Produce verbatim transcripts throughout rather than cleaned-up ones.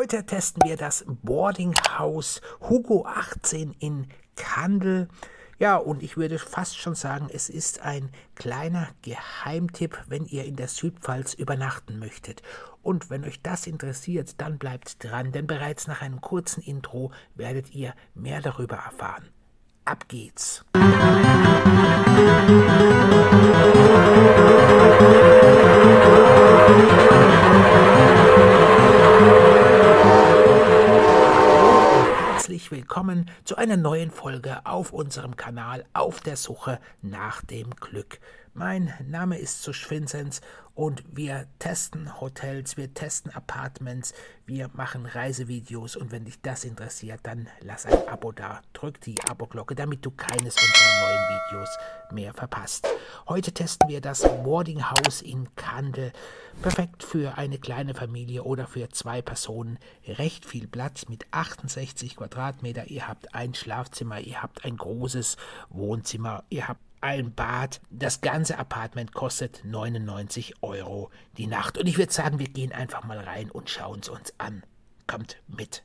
Heute testen wir das Boardinghouse Hugo achtzehn in Kandel. Ja, und ich würde fast schon sagen, es ist ein kleiner Geheimtipp, wenn ihr in der Südpfalz übernachten möchtet. Und wenn euch das interessiert, dann bleibt dran, denn bereits nach einem kurzen Intro werdet ihr mehr darüber erfahren. Ab geht's! Willkommen zu einer neuen Folge auf unserem Kanal auf der Suche nach dem Glück. Mein Name ist Suschvinsens und wir testen Hotels, wir testen Apartments, wir machen Reisevideos und wenn dich das interessiert, dann lass ein Abo da, drück die Abo-Glocke, damit du keines unserer neuen Videos mehr verpasst. Heute testen wir das Boardinghouse in Kandel. Perfekt für eine kleine Familie oder für zwei Personen. Recht viel Platz mit achtundsechzig Quadratmeter. Ihr habt ein Schlafzimmer, ihr habt ein großes Wohnzimmer, ihr habt ein Bad. Das ganze Apartment kostet neunundneunzig Euro die Nacht. Und ich würde sagen, wir gehen einfach mal rein und schauen es uns an. Kommt mit.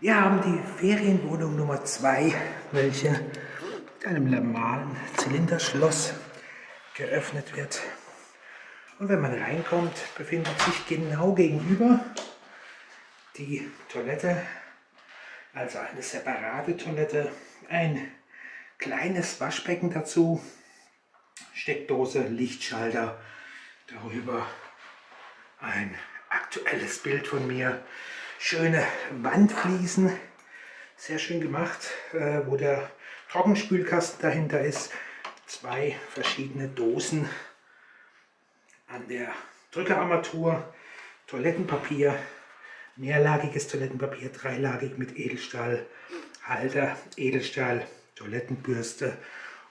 Wir haben die Ferienwohnung Nummer zwei, welche mit einem normalen Zylinderschloss geöffnet wird. Und wenn man reinkommt, befindet sich genau gegenüber die Toilette, also eine separate Toilette, ein kleines Waschbecken dazu, Steckdose, Lichtschalter, darüber ein aktuelles Bild von mir, schöne Wandfliesen, sehr schön gemacht, wo der Trockenspülkasten dahinter ist, zwei verschiedene Dosen an der Drückerarmatur, Toilettenpapier, mehrlagiges Toilettenpapier, dreilagig mit Edelstahlhalter, Edelstahl, Toilettenbürste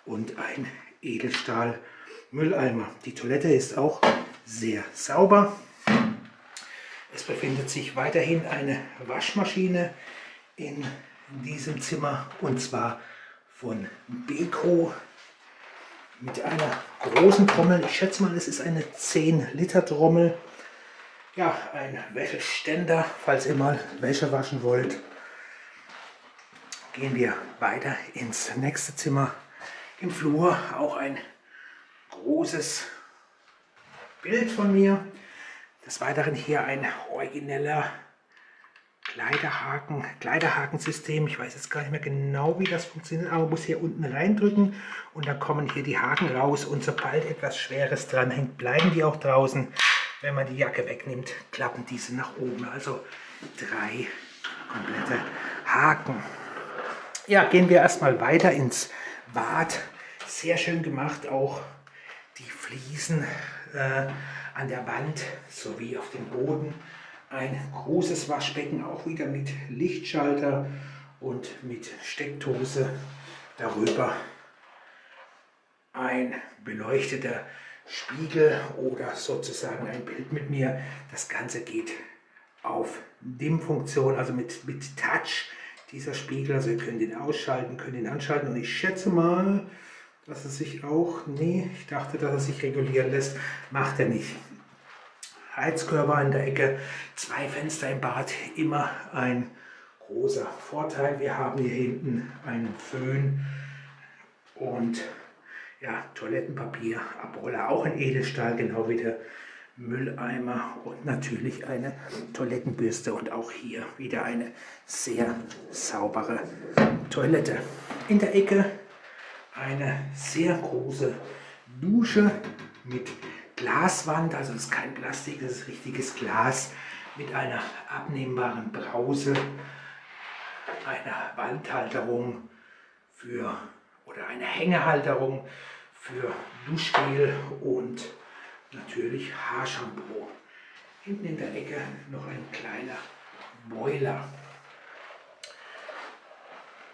und ein Edelstahl-Mülleimer. Die Toilette ist auch sehr sauber. Es befindet sich weiterhin eine Waschmaschine in diesem Zimmer und zwar von Beko mit einer großen Trommel. Ich schätze mal, es ist eine zehn Liter Trommel. Ja, ein Wäscheständer, falls ihr mal Wäsche waschen wollt. Gehen wir weiter ins nächste Zimmer. Im Flur auch ein großes Bild von mir. Des Weiteren hier ein origineller Kleiderhaken, Kleiderhakensystem. Ich weiß jetzt gar nicht mehr genau, wie das funktioniert, aber man muss hier unten reindrücken und dann kommen hier die Haken raus und sobald etwas Schweres dran hängt, bleiben die auch draußen. Wenn man die Jacke wegnimmt, klappen diese nach oben. Also drei komplette Haken. Ja, gehen wir erstmal weiter ins Bad. Sehr schön gemacht, auch die Fliesen äh, an der Wand sowie auf dem Boden. Ein großes Waschbecken, auch wieder mit Lichtschalter und mit Steckdose darüber. Ein beleuchteter Spiegel oder sozusagen ein Bild mit mir. Das Ganze geht auf Dimmfunktion, also mit, mit Touch. Dieser Spiegel, also ihr könnt ihn ausschalten, könnt ihn anschalten und ich schätze mal, dass er sich auch, nee, ich dachte, dass er sich regulieren lässt, macht er nicht. Heizkörper in der Ecke, zwei Fenster im Bad, immer ein großer Vorteil. Wir haben hier hinten einen Föhn und ja, Toilettenpapier, Abroller, auch in Edelstahl, genau wie der Mülleimer und natürlich eine Toilettenbürste und auch hier wieder eine sehr saubere Toilette. In der Ecke eine sehr große Dusche mit Glaswand, also es ist kein Plastik, es ist richtiges Glas mit einer abnehmbaren Brause, einer Wandhalterung für oder einer Hängehalterung für Duschgel und natürlich Haarshampoo. Hinten in der Ecke noch ein kleiner Boiler.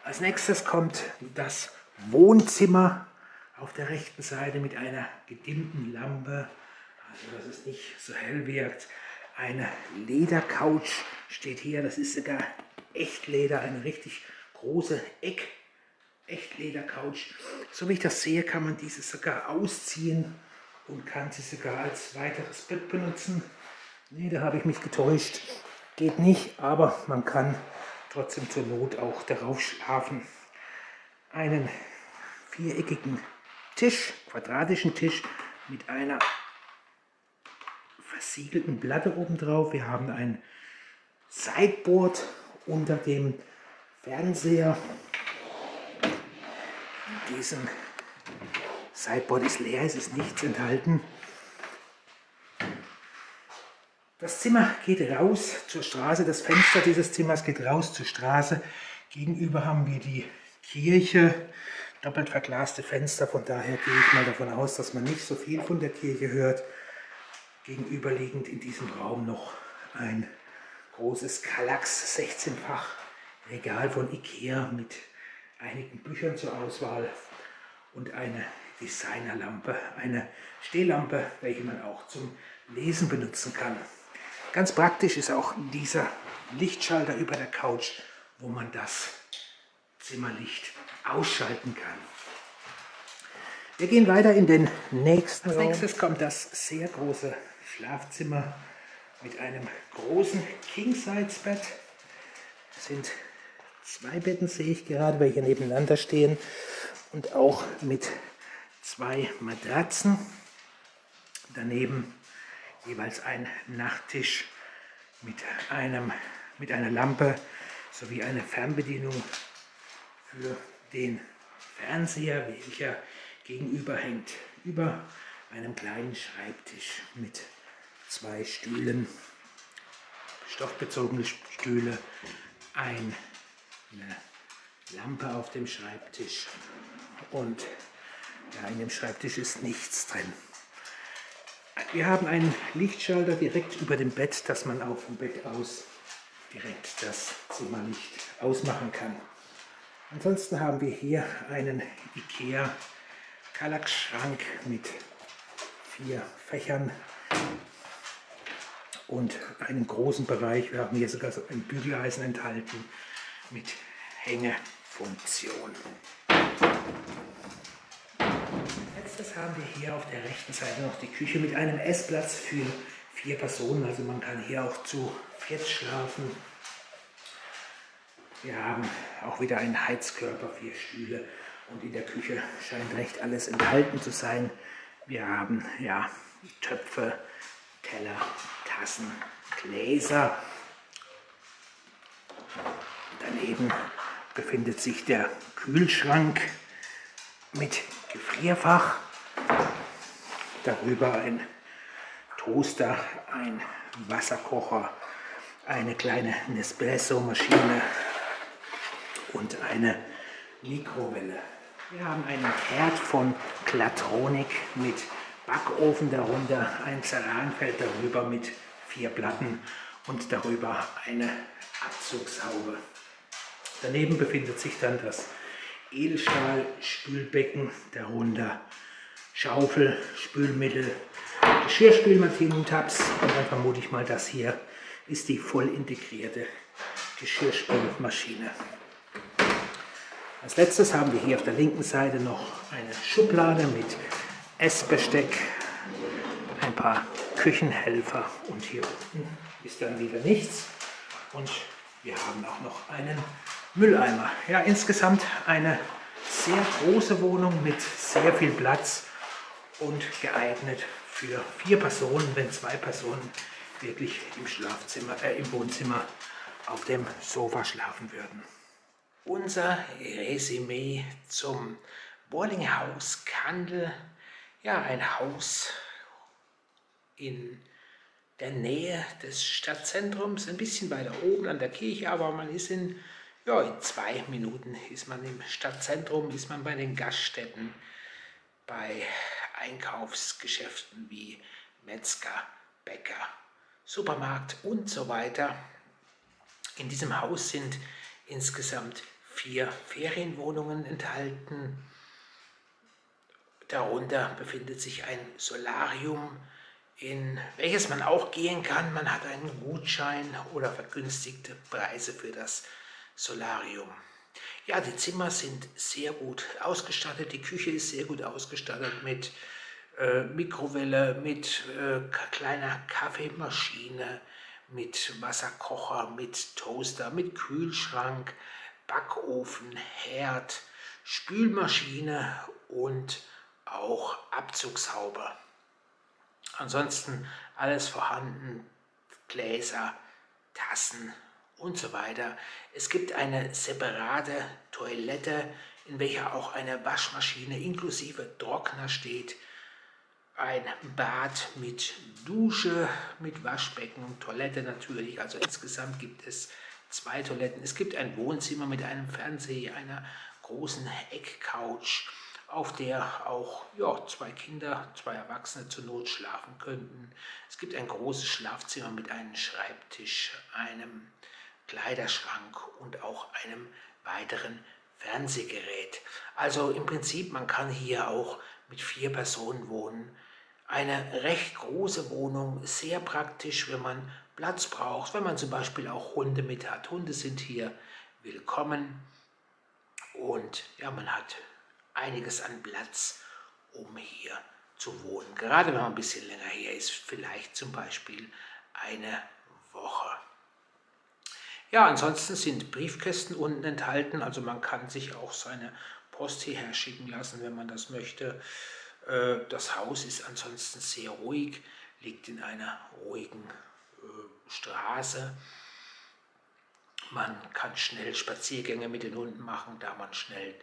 Als nächstes kommt das Wohnzimmer auf der rechten Seite mit einer gedimmten Lampe, also dass es nicht so hell wirkt. Eine Ledercouch steht hier, das ist sogar Echtleder, eine richtig große Eck-Echtleder-Couch. So wie ich das sehe, kann man diese sogar ausziehen und kann sie sogar als weiteres Bett benutzen. Ne, da habe ich mich getäuscht. geht nicht, aber man kann trotzdem zur Not auch darauf schlafen. Einen viereckigen Tisch, quadratischen Tisch mit einer versiegelten Platte oben drauf. Wir haben ein Sideboard unter dem Fernseher. In diesem Sideboard ist leer, es ist nichts enthalten. Das Zimmer geht raus zur Straße, das Fenster dieses Zimmers geht raus zur Straße. Gegenüber haben wir die Kirche, doppelt verglaste Fenster, von daher gehe ich mal davon aus, dass man nicht so viel von der Kirche hört. Gegenüberliegend in diesem Raum noch ein großes Kallax sechzehnfach Regal von Ikea mit einigen Büchern zur Auswahl und eine Designerlampe, eine Stehlampe, welche man auch zum Lesen benutzen kann. Ganz praktisch ist auch dieser Lichtschalter über der Couch, wo man das Zimmerlicht ausschalten kann. Wir gehen weiter in den nächsten Raum. Als nächstes kommt das sehr große Schlafzimmer mit einem großen King-Size-Bett. Es sind zwei Betten, sehe ich gerade, welche nebeneinander stehen, und auch mit zwei Matratzen. Daneben jeweils ein Nachttisch mit, einem, mit einer Lampe sowie eine Fernbedienung für den Fernseher, welcher gegenüber hängt, über einem kleinen Schreibtisch mit zwei Stühlen, stoffbezogene Stühle, eine Lampe auf dem Schreibtisch, und ja, in dem Schreibtisch ist nichts drin. Wir haben einen Lichtschalter direkt über dem Bett, dass man auch vom Bett aus direkt das Zimmerlicht ausmachen kann. Ansonsten haben wir hier einen Ikea Kallax-Schrank mit vier Fächern und einem großen Bereich. Wir haben hier sogar so ein Bügeleisen enthalten mit Hängefunktion. Als letztes haben wir hier auf der rechten Seite noch die Küche mit einem Essplatz für vier Personen. Also man kann hier auch zu viert schlafen. Wir haben auch wieder einen Heizkörper, vier Stühle, und in der Küche scheint recht alles enthalten zu sein. Wir haben ja Töpfe, Teller, Tassen, Gläser. Daneben befindet sich der Kühlschrank mit Gefrierfach. Darüber ein Toaster, ein Wasserkocher, eine kleine Nespresso-Maschine und eine Mikrowelle. Wir haben einen Herd von Clatronic mit Backofen darunter, ein Ceranfeld darüber mit vier Platten und darüber eine Abzugshaube. Daneben befindet sich dann das Edelstahl-Spülbecken, darunter Schaufel, Spülmittel, Geschirrspül, Martinum-Tabs, und dann vermute ich mal, das hier ist die voll integrierte Geschirrspülmaschine. Als letztes haben wir hier auf der linken Seite noch eine Schublade mit Essbesteck, ein paar Küchenhelfer, und hier unten ist dann wieder nichts. Und wir haben auch noch einen Mülleimer. Ja, insgesamt eine sehr große Wohnung mit sehr viel Platz und geeignet für vier Personen, wenn zwei Personen wirklich im Schlafzimmer, äh, im Wohnzimmer auf dem Sofa schlafen würden. Unser Resümee zum Boardinghouse Kandel. Ja, ein Haus in der Nähe des Stadtzentrums, ein bisschen weiter oben an der Kirche, aber man ist in, ja, in zwei Minuten ist man im Stadtzentrum, ist man bei den Gaststätten, bei Einkaufsgeschäften wie Metzger, Bäcker, Supermarkt und so weiter. In diesem Haus sind insgesamt vier Ferienwohnungen enthalten. Darunter befindet sich ein Solarium, in welches man auch gehen kann. Man hat einen Gutschein oder vergünstigte Preise für das Solarium. Ja, die Zimmer sind sehr gut ausgestattet. Die Küche ist sehr gut ausgestattet mit äh, Mikrowelle, mit äh, kleiner Kaffeemaschine, mit Wasserkocher, mit Toaster, mit Kühlschrank, Backofen, Herd, Spülmaschine und auch Abzugshaube. Ansonsten alles vorhanden, Gläser, Tassen und so weiter. Es gibt eine separate Toilette, in welcher auch eine Waschmaschine inklusive Trockner steht. Ein Bad mit Dusche, mit Waschbecken und Toilette natürlich. Also insgesamt gibt es zwei Toiletten. Es gibt ein Wohnzimmer mit einem Fernseher, einer großen Eckcouch, auf der auch ja, zwei Kinder, zwei Erwachsene zur Not schlafen könnten. Es gibt ein großes Schlafzimmer mit einem Schreibtisch, einem Kleiderschrank und auch einem weiteren Fernsehgerät. Also im Prinzip, man kann hier auch mit vier Personen wohnen. Eine recht große Wohnung, sehr praktisch, wenn man Platz braucht, wenn man zum Beispiel auch Hunde mit hat. Hunde sind hier willkommen und ja, man hat einiges an Platz, um hier zu wohnen. Gerade wenn man ein bisschen länger hier ist, vielleicht zum Beispiel eine Woche. Ja, ansonsten sind Briefkästen unten enthalten, also man kann sich auch seine Post hierher schicken lassen, wenn man das möchte. Das Haus ist ansonsten sehr ruhig, liegt in einer ruhigen Straße. Man kann schnell Spaziergänge mit den Hunden machen, da man schnell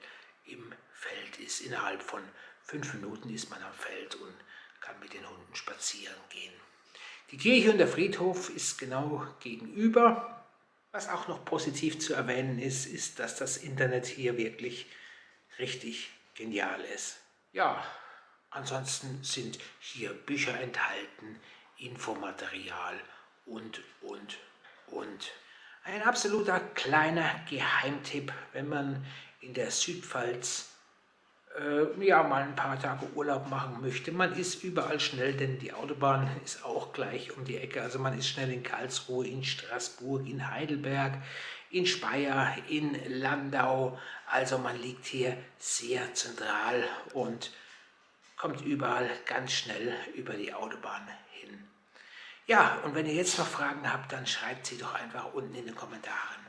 im Feld ist. Innerhalb von fünf Minuten ist man am Feld und kann mit den Hunden spazieren gehen. Die Kirche und der Friedhof ist genau gegenüber. Was auch noch positiv zu erwähnen ist, ist, dass das Internet hier wirklich richtig genial ist. Ja, ansonsten sind hier Bücher enthalten, Infomaterial und, und, und. Ein absoluter kleiner Geheimtipp, wenn man in der Südpfalz äh, ja, mal ein paar Tage Urlaub machen möchte. Man ist überall schnell, denn die Autobahn ist auch gleich um die Ecke. Also man ist schnell in Karlsruhe, in Straßburg, in Heidelberg, in Speyer, in Landau. Also man liegt hier sehr zentral und kommt überall ganz schnell über die Autobahn hin. Ja, und wenn ihr jetzt noch Fragen habt, dann schreibt sie doch einfach unten in den Kommentaren.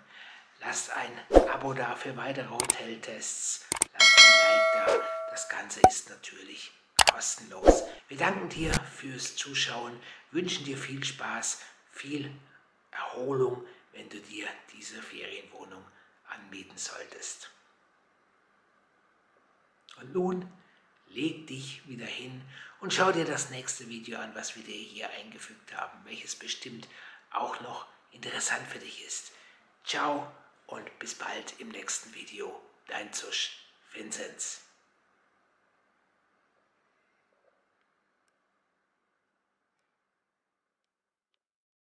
Lasst ein Abo da für weitere Hoteltests. Lasst ein Like da. Das Ganze ist natürlich kostenlos. Wir danken dir fürs Zuschauen, wünschen dir viel Spaß, viel Erholung, wenn du dir diese Ferienwohnung anmieten solltest. Und nun leg dich wieder hin und schau dir das nächste Video an, was wir dir hier eingefügt haben, welches bestimmt auch noch interessant für dich ist. Ciao! Und bis bald im nächsten Video. Dein Zusch, Vinzenz.